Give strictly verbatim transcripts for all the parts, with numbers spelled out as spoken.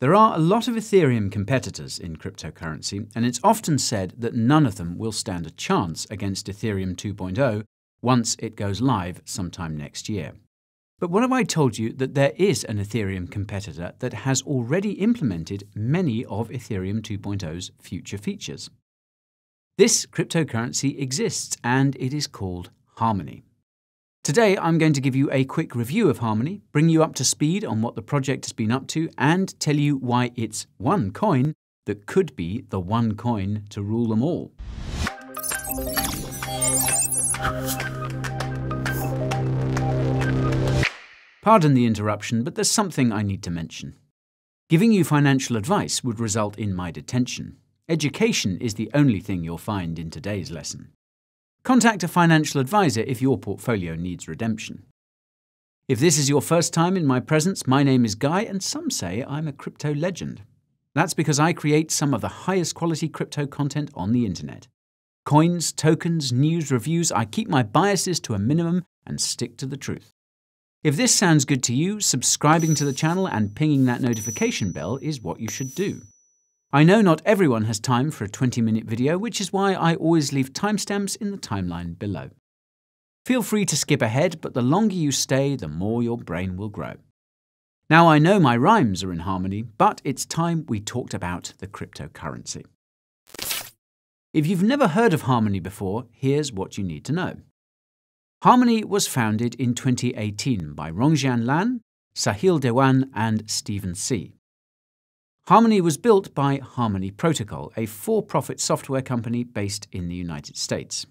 There are a lot of Ethereum competitors in cryptocurrency, and it's often said that none of them will stand a chance against Ethereum two point oh once it goes live sometime next year. But what have I told you that there is an Ethereum competitor that has already implemented many of Ethereum two point oh's future features? This cryptocurrency exists, and it is called Harmony. Today I'm going to give you a quick review of Harmony, bring you up to speed on what the project has been up to, and tell you why it's one coin that could be the one coin to rule them all. Pardon the interruption, but there's something I need to mention. Giving you financial advice would result in my detention. Education is the only thing you'll find in today's lesson. Contact a financial advisor if your portfolio needs redemption. If this is your first time in my presence, my name is Guy, and some say I'm a crypto legend. That's because I create some of the highest quality crypto content on the internet. Coins, tokens, news, reviews, I keep my biases to a minimum and stick to the truth. If this sounds good to you, subscribing to the channel and pinging that notification bell is what you should do. I know not everyone has time for a twenty minute video, which is why I always leave timestamps in the timeline below. Feel free to skip ahead, but the longer you stay, the more your brain will grow. Now, I know my rhymes are in Harmony, but it's time we talked about the cryptocurrency. If you've never heard of Harmony before, here's what you need to know. Harmony was founded in twenty eighteen by Rongjian Lan, Sahil Dewan, and Stephen C. Harmony was built by Harmony Protocol, a for-profit software company based in the United States.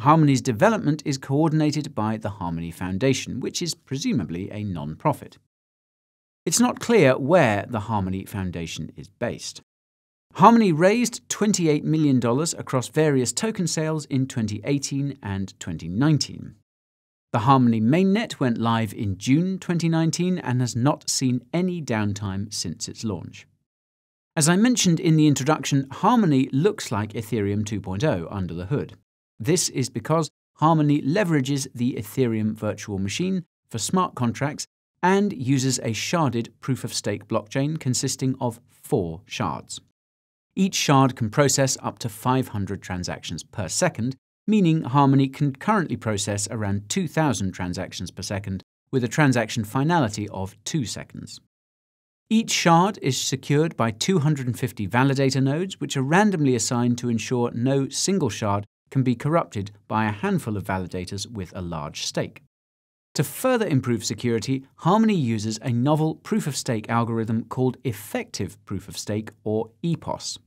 Harmony's development is coordinated by the Harmony Foundation, which is presumably a non-profit. It's not clear where the Harmony Foundation is based. Harmony raised twenty-eight million dollars across various token sales in twenty eighteen and twenty nineteen. The Harmony mainnet went live in June twenty nineteen and has not seen any downtime since its launch. As I mentioned in the introduction, Harmony looks like Ethereum two point oh under the hood. This is because Harmony leverages the Ethereum virtual machine for smart contracts and uses a sharded proof-of-stake blockchain consisting of four shards. Each shard can process up to five hundred transactions per second, meaning Harmony can currently process around two thousand transactions per second with a transaction finality of two seconds. Each shard is secured by two hundred fifty validator nodes, which are randomly assigned to ensure no single shard can be corrupted by a handful of validators with a large stake. To further improve security, Harmony uses a novel proof-of-stake algorithm called effective proof-of-stake, or E P O S.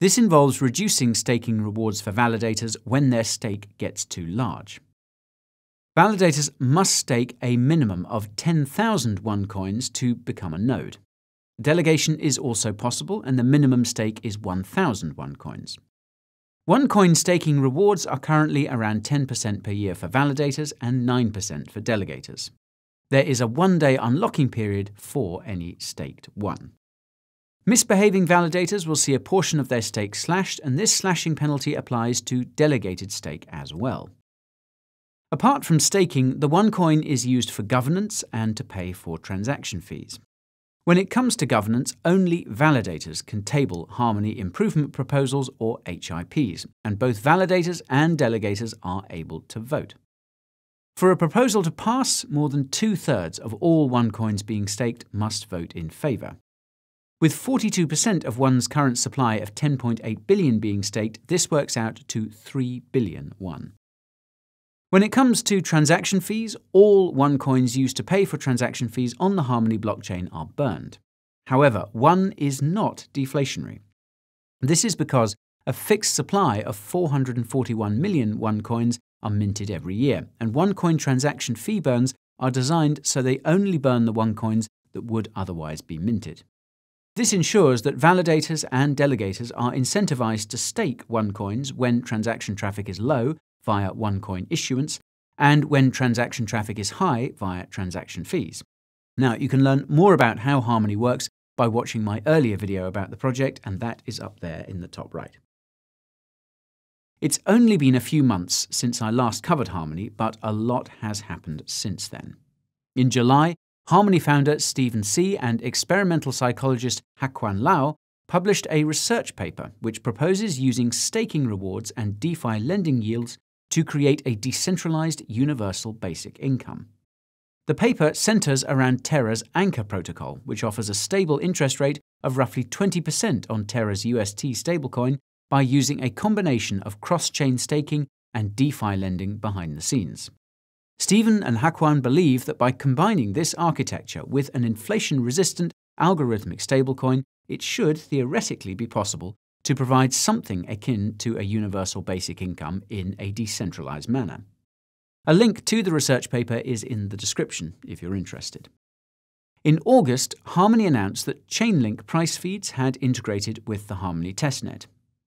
This involves reducing staking rewards for validators when their stake gets too large. Validators must stake a minimum of ten thousand OneCoins to become a node. Delegation is also possible, and the minimum stake is one thousand OneCoins. OneCoin staking rewards are currently around ten percent per year for validators and nine percent for delegators. There is a one-day unlocking period for any staked one. Misbehaving validators will see a portion of their stake slashed, and this slashing penalty applies to delegated stake as well. Apart from staking, the OneCoin is used for governance and to pay for transaction fees. When it comes to governance, only validators can table Harmony Improvement Proposals, or H I Ps, and both validators and delegators are able to vote. For a proposal to pass, more than two-thirds of all OneCoins being staked must vote in favour. With forty-two percent of one's current supply of ten point eight billion being staked, this works out to three billion won. When it comes to transaction fees, all OneCoins used to pay for transaction fees on the Harmony blockchain are burned. However, one is not deflationary. This is because a fixed supply of four hundred forty-one million OneCoins are minted every year, and OneCoin transaction fee burns are designed so they only burn the OneCoins that would otherwise be minted. This ensures that validators and delegators are incentivized to stake OneCoins when transaction traffic is low via OneCoin issuance, and when transaction traffic is high via transaction fees. Now, you can learn more about how Harmony works by watching my earlier video about the project, and that is up there in the top right. It's only been a few months since I last covered Harmony, but a lot has happened since then. In July, Harmony founder Stephen C and experimental psychologist Hakwan Lau published a research paper which proposes using staking rewards and DeFi lending yields to create a decentralized universal basic income. The paper centers around Terra's Anchor protocol, which offers a stable interest rate of roughly twenty percent on Terra's U S T stablecoin by using a combination of cross-chain staking and DeFi lending behind the scenes. Stephen and Hakwan believe that by combining this architecture with an inflation-resistant algorithmic stablecoin, it should theoretically be possible to provide something akin to a universal basic income in a decentralized manner. A link to the research paper is in the description if you're interested. In August, Harmony announced that Chainlink price feeds had integrated with the Harmony testnet.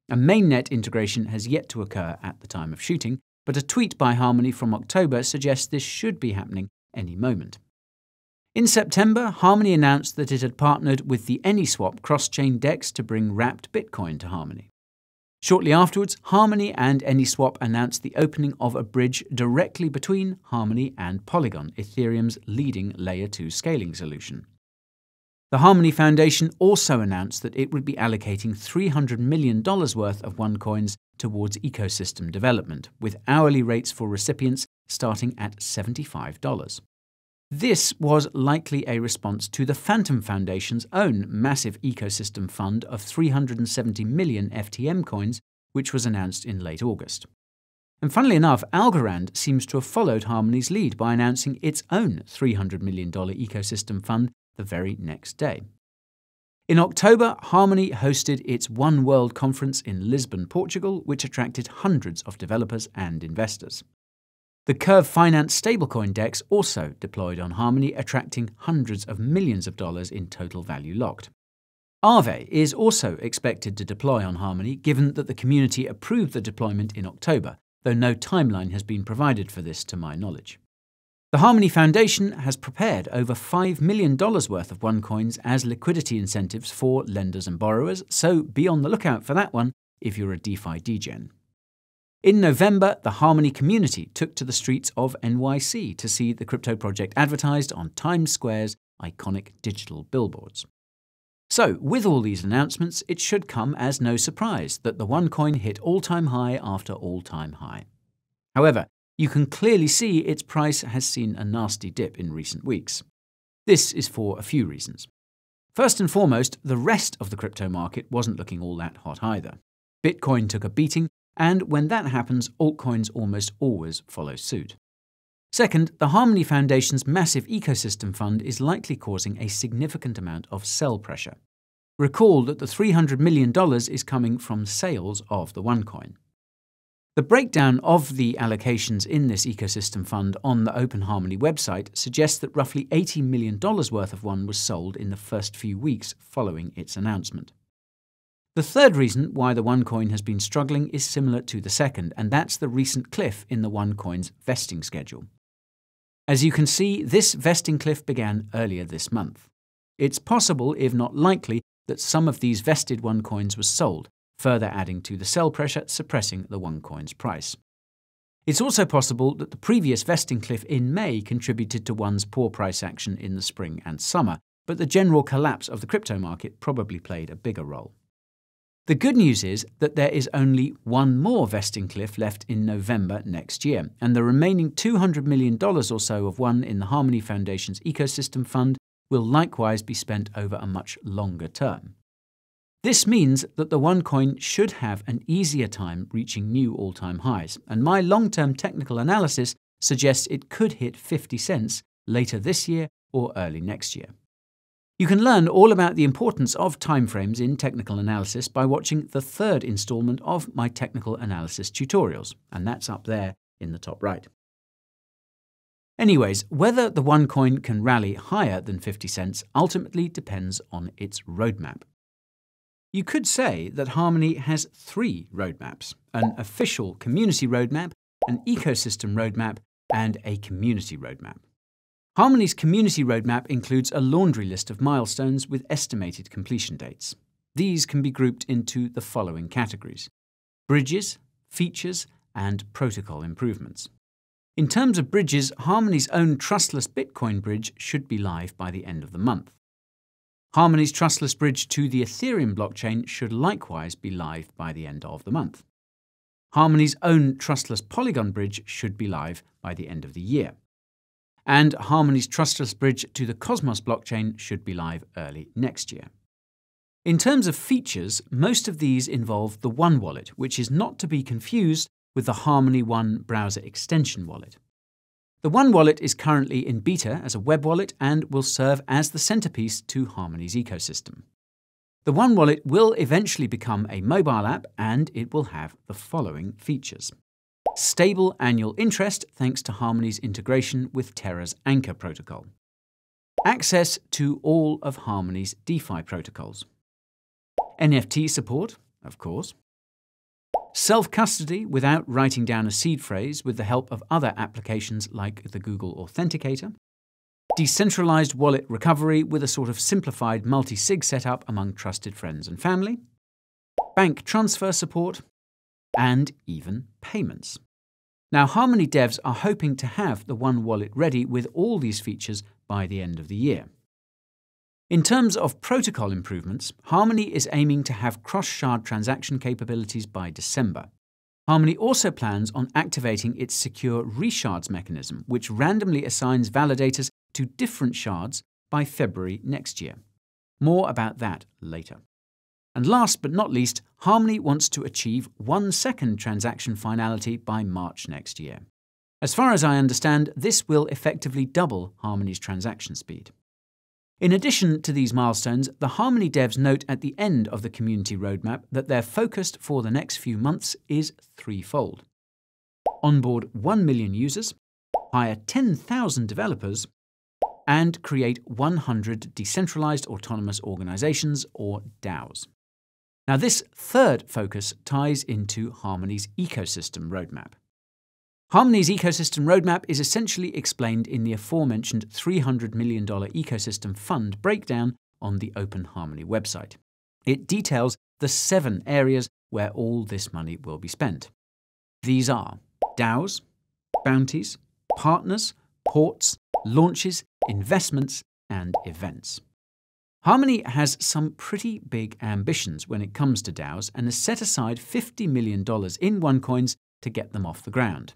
A mainnet integration has yet to occur at the time of shooting, but a tweet by Harmony from October suggests this should be happening any moment. In September, Harmony announced that it had partnered with the AnySwap cross-chain DEX to bring wrapped Bitcoin to Harmony. Shortly afterwards, Harmony and AnySwap announced the opening of a bridge directly between Harmony and Polygon, Ethereum's leading Layer two scaling solution. The Harmony Foundation also announced that it would be allocating three hundred million dollars worth of OneCoins towards ecosystem development, with hourly rates for recipients starting at seventy-five dollars. This was likely a response to the Phantom Foundation's own massive ecosystem fund of three hundred seventy million F T M coins, which was announced in late August. And funnily enough, Algorand seems to have followed Harmony's lead by announcing its own three hundred million dollars ecosystem fund the very next day. In October, Harmony hosted its One World conference in Lisbon, Portugal, which attracted hundreds of developers and investors. The Curve Finance stablecoin DEX also deployed on Harmony, attracting hundreds of millions of dollars in total value locked. Aave is also expected to deploy on Harmony, given that the community approved the deployment in October, though no timeline has been provided for this to my knowledge. The Harmony Foundation has prepared over five million dollars worth of OneCoins as liquidity incentives for lenders and borrowers, so be on the lookout for that one if you're a DeFi degen. In November, the Harmony community took to the streets of N Y C to see the crypto project advertised on Times Square's iconic digital billboards. So, with all these announcements, it should come as no surprise that the OneCoin hit all-time high after all-time high. However, you can clearly see its price has seen a nasty dip in recent weeks. This is for a few reasons. First and foremost, the rest of the crypto market wasn't looking all that hot either. Bitcoin took a beating, and when that happens, altcoins almost always follow suit. Second, the Harmony Foundation's massive ecosystem fund is likely causing a significant amount of sell pressure. Recall that the three hundred million dollars is coming from sales of the OneCoin. The breakdown of the allocations in this ecosystem fund on the Open Harmony website suggests that roughly eighty million dollars worth of One was sold in the first few weeks following its announcement. The third reason why the OneCoin has been struggling is similar to the second, and that's the recent cliff in the OneCoin's vesting schedule. As you can see, this vesting cliff began earlier this month. It's possible, if not likely, that some of these vested OneCoins was sold, further adding to the sell pressure, suppressing the OneCoin's price. It's also possible that the previous vesting cliff in May contributed to One's poor price action in the spring and summer, but the general collapse of the crypto market probably played a bigger role. The good news is that there is only one more vesting cliff left in November next year, and the remaining two hundred million dollars or so of One in the Harmony Foundation's ecosystem fund will likewise be spent over a much longer term. This means that the OneCoin should have an easier time reaching new all-time highs, and my long-term technical analysis suggests it could hit fifty cents later this year or early next year. You can learn all about the importance of timeframes in technical analysis by watching the third installment of my technical analysis tutorials, and that's up there in the top right. Anyways, whether the OneCoin can rally higher than fifty cents ultimately depends on its roadmap. You could say that Harmony has three roadmaps: an official community roadmap, an ecosystem roadmap, and a community roadmap. Harmony's community roadmap includes a laundry list of milestones with estimated completion dates. These can be grouped into the following categories: bridges, features, and protocol improvements. In terms of bridges, Harmony's own trustless Bitcoin bridge should be live by the end of the month. Harmony's trustless bridge to the Ethereum blockchain should likewise be live by the end of the month. Harmony's own trustless Polygon bridge should be live by the end of the year. And Harmony's trustless bridge to the Cosmos blockchain should be live early next year. In terms of features, most of these involve the ONE wallet, which is not to be confused with the Harmony ONE browser extension wallet. The ONE wallet is currently in beta as a web wallet and will serve as the centerpiece to Harmony's ecosystem. The ONE wallet will eventually become a mobile app, and it will have the following features. Stable annual interest thanks to Harmony's integration with Terra's Anchor protocol. Access to all of Harmony's DeFi protocols. N F T support, of course. Self-custody without writing down a seed phrase with the help of other applications like the Google Authenticator. Decentralized wallet recovery with a sort of simplified multi-sig setup among trusted friends and family. Bank transfer support. And even payments. Now, Harmony devs are hoping to have the ONE wallet ready with all these features by the end of the year. In terms of protocol improvements, Harmony is aiming to have cross-shard transaction capabilities by December. Harmony also plans on activating its secure reshards mechanism, which randomly assigns validators to different shards by February next year. More about that later. And last but not least, Harmony wants to achieve one second transaction finality by March next year. As far as I understand, this will effectively double Harmony's transaction speed. In addition to these milestones, the Harmony devs note at the end of the community roadmap that their focus for the next few months is threefold. Onboard one million users, hire ten thousand developers, and create one hundred decentralized autonomous organizations, or DAOs. Now, this third focus ties into Harmony's ecosystem roadmap. Harmony's ecosystem roadmap is essentially explained in the aforementioned three hundred million dollars ecosystem fund breakdown on the Open Harmony website. It details the seven areas where all this money will be spent. These are DAOs, bounties, partners, ports, launches, investments, and events. Harmony has some pretty big ambitions when it comes to DAOs and has set aside fifty million dollars in OneCoins to get them off the ground.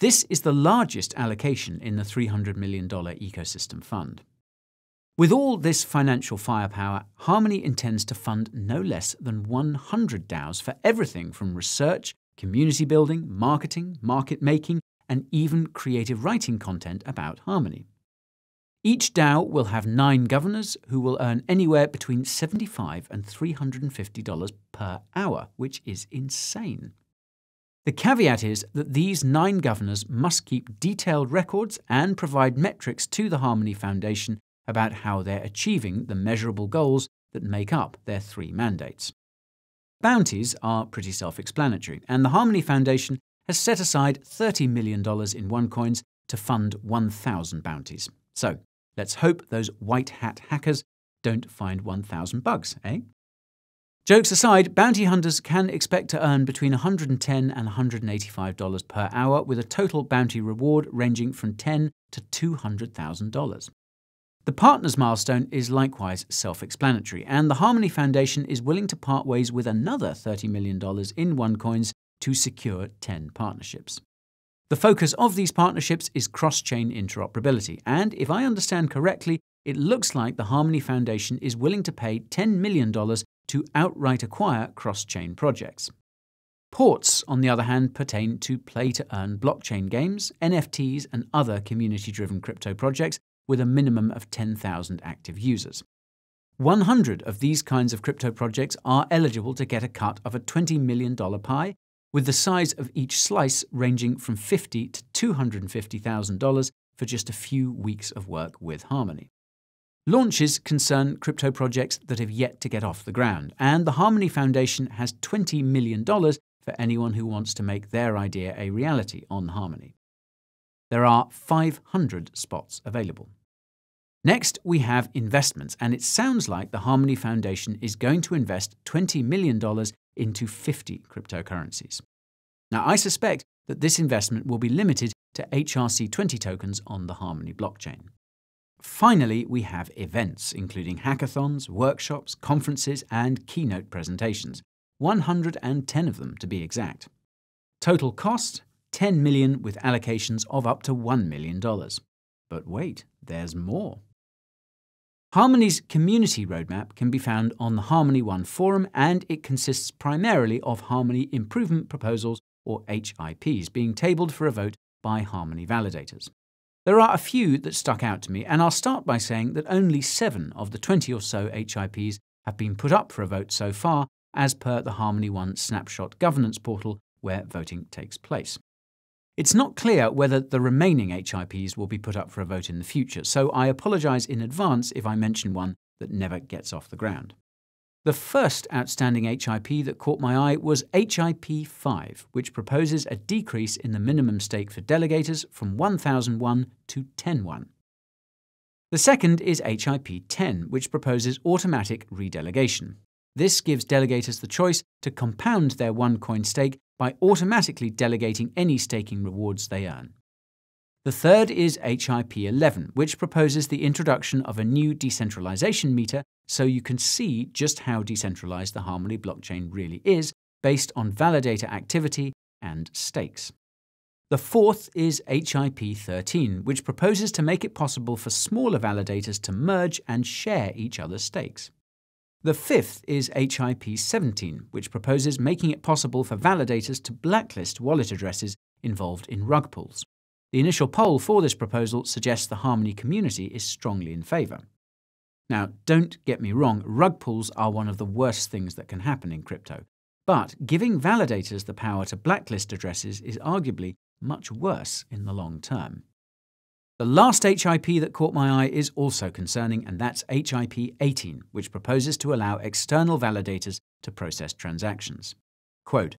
This is the largest allocation in the three hundred million dollars ecosystem fund. With all this financial firepower, Harmony intends to fund no less than one hundred DAOs for everything from research, community building, marketing, market making, and even creative writing content about Harmony. Each DAO will have nine governors who will earn anywhere between seventy-five dollars and three hundred fifty dollars per hour, which is insane. The caveat is that these nine governors must keep detailed records and provide metrics to the Harmony Foundation about how they're achieving the measurable goals that make up their three mandates. Bounties are pretty self-explanatory, and the Harmony Foundation has set aside thirty million dollars in OneCoins to fund one thousand bounties. So, let's hope those white hat hackers don't find one thousand bugs, eh? Jokes aside, bounty hunters can expect to earn between one hundred ten dollars and one hundred eighty-five dollars per hour, with a total bounty reward ranging from ten thousand dollars to two hundred thousand dollars. The partners milestone is likewise self-explanatory, and the Harmony Foundation is willing to part ways with another thirty million dollars in OneCoins to secure ten partnerships. The focus of these partnerships is cross-chain interoperability, and if I understand correctly, it looks like the Harmony Foundation is willing to pay ten million dollars to outright acquire cross-chain projects. Ports, on the other hand, pertain to play-to-earn blockchain games, N F Ts, and other community-driven crypto projects with a minimum of ten thousand active users. one hundred of these kinds of crypto projects are eligible to get a cut of a twenty million dollars pie, with the size of each slice ranging from fifty thousand dollars to two hundred fifty thousand dollars for just a few weeks of work with Harmony. Launches concern crypto projects that have yet to get off the ground, and the Harmony Foundation has twenty million dollars for anyone who wants to make their idea a reality on Harmony. There are five hundred spots available. Next, we have investments, and it sounds like the Harmony Foundation is going to invest twenty million dollars into fifty cryptocurrencies. Now, I suspect that this investment will be limited to H R C twenty tokens on the Harmony blockchain. Finally, we have events, including hackathons, workshops, conferences, and keynote presentations, one hundred ten of them to be exact. Total cost, ten million dollars with allocations of up to one million dollars. But wait, there's more. Harmony's community roadmap can be found on the Harmony One forum, and it consists primarily of Harmony improvement proposals, or H I Ps, being tabled for a vote by Harmony validators. There are a few that stuck out to me, and I'll start by saying that only seven of the twenty or so H I Ps have been put up for a vote so far, as per the Harmony One snapshot governance portal where voting takes place. It's not clear whether the remaining H I Ps will be put up for a vote in the future, so I apologise in advance if I mention one that never gets off the ground. The first outstanding H I P that caught my eye was H I P five, which proposes a decrease in the minimum stake for delegators from one thousand one to ten one. The second is H I P ten, which proposes automatic redelegation. This gives delegators the choice to compound their one-coin stake by automatically delegating any staking rewards they earn. The third is H I P eleven, which proposes the introduction of a new decentralization meter so you can see just how decentralized the Harmony blockchain really is based on validator activity and stakes. The fourth is H I P thirteen, which proposes to make it possible for smaller validators to merge and share each other's stakes. The fifth is H I P seventeen, which proposes making it possible for validators to blacklist wallet addresses involved in rug pulls. The initial poll for this proposal suggests the Harmony community is strongly in favour. Now, don't get me wrong, rug pulls are one of the worst things that can happen in crypto, but giving validators the power to blacklist addresses is arguably much worse in the long term. The last H I P that caught my eye is also concerning, and that's H I P eighteen, which proposes to allow external validators to process transactions. Quote,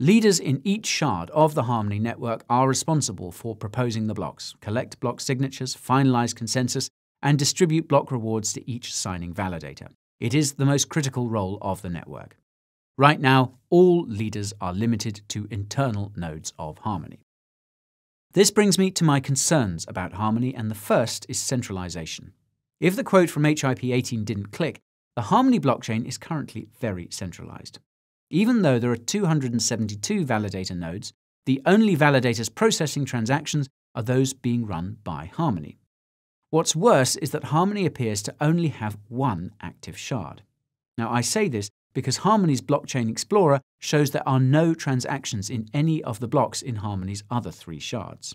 "Leaders in each shard of the Harmony network are responsible for proposing the blocks, collect block signatures, finalize consensus, and distribute block rewards to each signing validator. It is the most critical role of the network. Right now, all leaders are limited to internal nodes of Harmony." This brings me to my concerns about Harmony, and the first is centralization. If the quote from H I P eighteen didn't click, the Harmony blockchain is currently very centralized. Even though there are two hundred seventy-two validator nodes, the only validators processing transactions are those being run by Harmony. What's worse is that Harmony appears to only have one active shard. Now, I say this because Harmony's Blockchain Explorer shows there are no transactions in any of the blocks in Harmony's other three shards.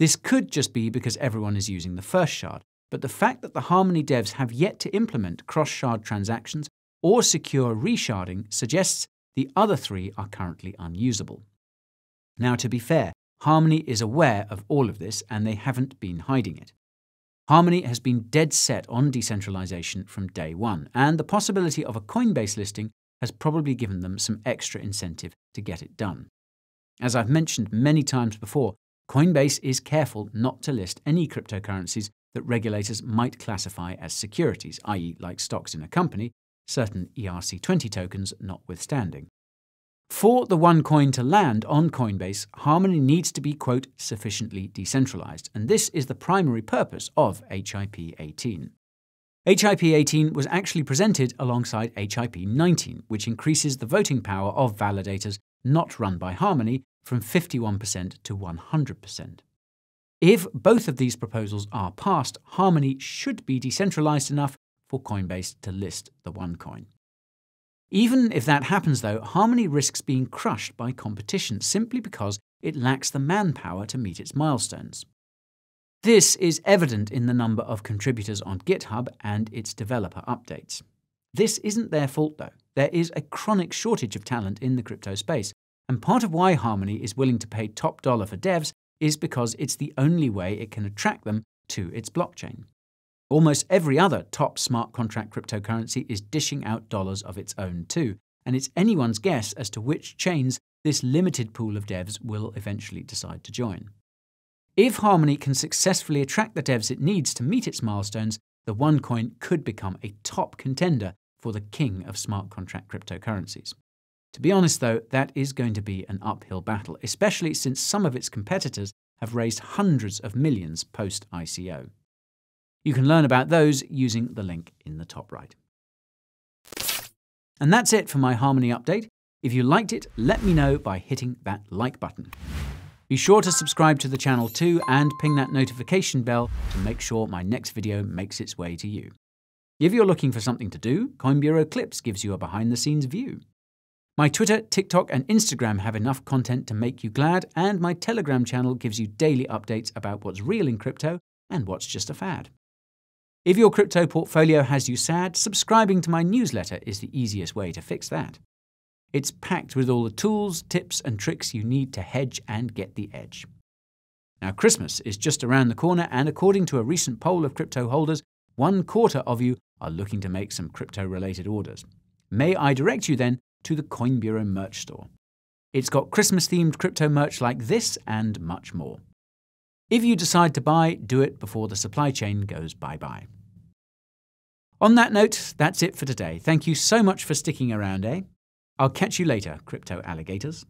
This could just be because everyone is using the first shard, but the fact that the Harmony devs have yet to implement cross-shard transactions or secure resharding suggests the other three are currently unusable. Now, to be fair, Harmony is aware of all of this, and they haven't been hiding it. Harmony has been dead set on decentralization from day one, and the possibility of a Coinbase listing has probably given them some extra incentive to get it done. As I've mentioned many times before, Coinbase is careful not to list any cryptocurrencies that regulators might classify as securities, that is like stocks in a company, certain E R C twenty tokens notwithstanding. For the OneCoin to land on Coinbase, Harmony needs to be, quote, sufficiently decentralized, and this is the primary purpose of H I P eighteen. H I P eighteen was actually presented alongside H I P nineteen, which increases the voting power of validators not run by Harmony from fifty-one percent to one hundred percent. If both of these proposals are passed, Harmony should be decentralized enough for Coinbase to list the OneCoin. Even if that happens, though, Harmony risks being crushed by competition simply because it lacks the manpower to meet its milestones. This is evident in the number of contributors on GitHub and its developer updates. This isn't their fault, though. There is a chronic shortage of talent in the crypto space, and part of why Harmony is willing to pay top dollar for devs is because it's the only way it can attract them to its blockchain. Almost every other top smart contract cryptocurrency is dishing out dollars of its own too, and it's anyone's guess as to which chains this limited pool of devs will eventually decide to join. If Harmony can successfully attract the devs it needs to meet its milestones, the OneCoin could become a top contender for the king of smart contract cryptocurrencies. To be honest though, that is going to be an uphill battle, especially since some of its competitors have raised hundreds of millions post I C O. You can learn about those using the link in the top right. And that's it for my Harmony update. If you liked it, let me know by hitting that like button. Be sure to subscribe to the channel too and ping that notification bell to make sure my next video makes its way to you. If you're looking for something to do, Coin Bureau Clips gives you a behind-the-scenes view. My Twitter, TikTok and Instagram have enough content to make you glad, and my Telegram channel gives you daily updates about what's real in crypto and what's just a fad. If your crypto portfolio has you sad, subscribing to my newsletter is the easiest way to fix that. It's packed with all the tools, tips and tricks you need to hedge and get the edge. Now, Christmas is just around the corner, and according to a recent poll of crypto holders, one quarter of you are looking to make some crypto-related orders. May I direct you then to the Coin Bureau merch store. It's got Christmas-themed crypto merch like this and much more. If you decide to buy, do it before the supply chain goes bye-bye. On that note, that's it for today. Thank you so much for sticking around, eh? I'll catch you later, crypto alligators.